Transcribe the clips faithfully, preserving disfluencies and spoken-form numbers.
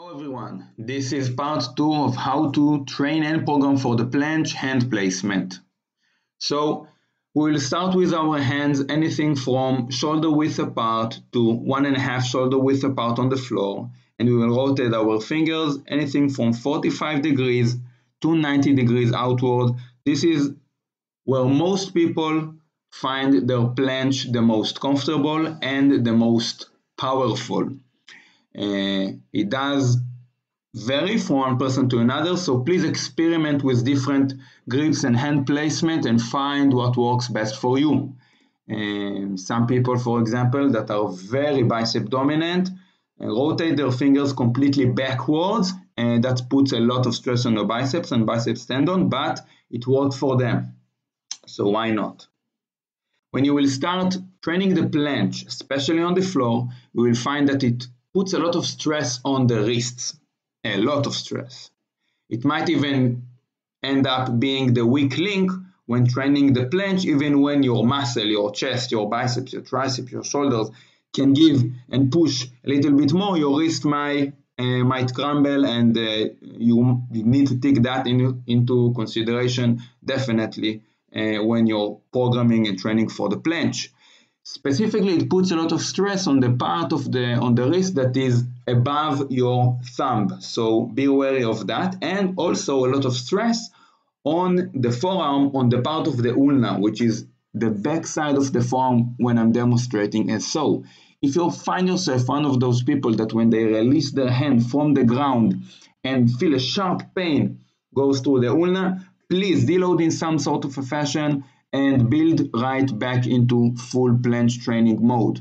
Hello everyone, this is part two of how to train and program for the planche hand placement. So we'll start with our hands, anything from shoulder width apart to one and a half shoulder width apart on the floor, and we will rotate our fingers anything from forty-five degrees to ninety degrees outward. This is where most people find their planche the most comfortable and the most powerful. Uh, it does vary from one person to another, so please experiment with different grips and hand placement and find what works best for you. Um, some people, for example, that are very bicep dominant, uh, rotate their fingers completely backwards, and that puts a lot of stress on the biceps and biceps tendon, but it worked for them, so why not? When you will start training the planche, especially on the floor, you will find that it puts a lot of stress on the wrists, a lot of stress. It might even end up being the weak link when training the planche, even when your muscle, your chest, your biceps, your triceps, your shoulders can give and push a little bit more, your wrist might, uh, might crumble, and uh, you, you need to take that in, into consideration definitely uh, when you're programming and training for the planche. Specifically, it puts a lot of stress on the part of the on the wrist that is above your thumb, so be wary of that, and also a lot of stress on the forearm, on the part of the ulna, which is the back side of the forearm when I'm demonstrating. And so if you find yourself one of those people that when they release their hand from the ground and feel a sharp pain goes through the ulna, please deload in some sort of a fashion and build right back into full planche training mode.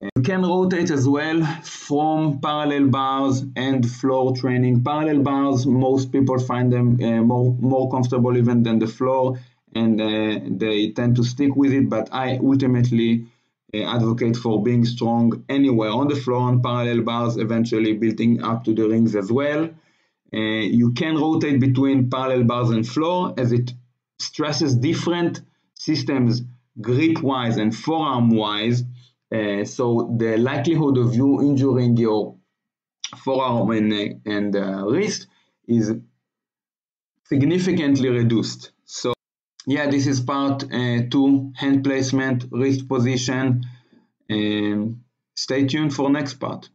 You can rotate as well from parallel bars and floor training. Parallel bars, most people find them uh, more, more comfortable even than the floor, and uh, they tend to stick with it, but I ultimately uh, advocate for being strong anywhere, on the floor, on parallel bars, eventually building up to the rings as well. Uh, you can rotate between parallel bars and floor, as it stresses different systems grip-wise and forearm-wise, uh, so the likelihood of you injuring your forearm and, and uh, wrist is significantly reduced. So yeah, this is part uh, two, hand placement, wrist position. Um, stay tuned for next part.